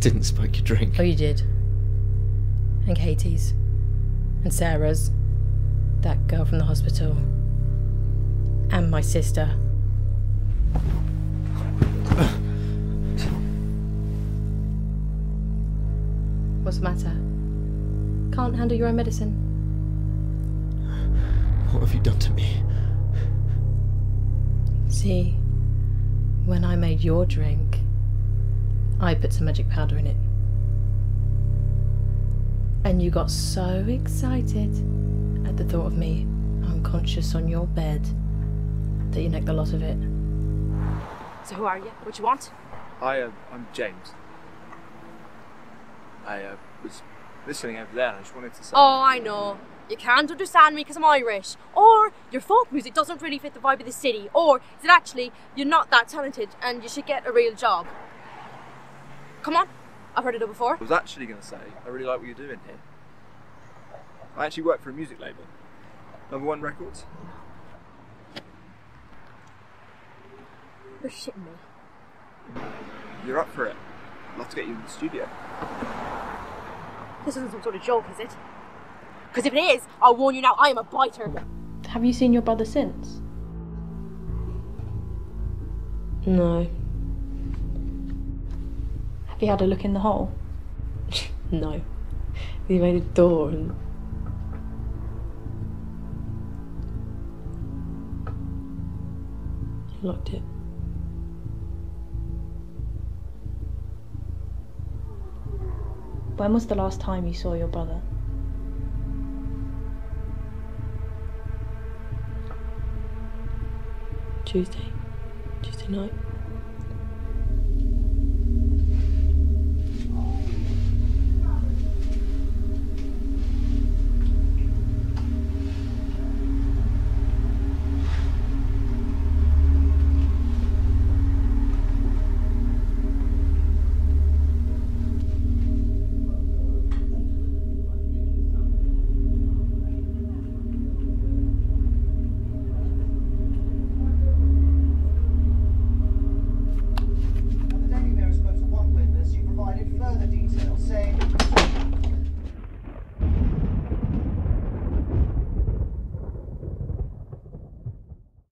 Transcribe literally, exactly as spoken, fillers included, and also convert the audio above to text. Didn't spike your drink. Oh, you did. And Katie's. And Sarah's. That girl from the hospital. And my sister. What's the matter? Can't handle your own medicine? What have you done to me? See, when I made your drink, I put some magic powder in it. And you got so excited at the thought of me unconscious on your bed that you necked the lot of it. So who are you? What do you want? I, uh, I'm James. I, uh, was listening over there and I just wanted to say... Oh, I know. You can't understand me because I'm Irish. Or your folk music doesn't really fit the vibe of the city. Or is it actually you're not that talented and you should get a real job? Come on, I've heard it all before. I was actually going to say, I really like what you're doing here. I actually work for a music label. Number One Records. You're shitting me. You're up for it. I'd love to get you in the studio. This isn't some sort of joke, is it? Because if it is, I'll warn you now, I am a biter. Have you seen your brother since? No. Have you had a look in the hole? No. He made a door and... He locked it. When was the last time you saw your brother? Tuesday. Tuesday night.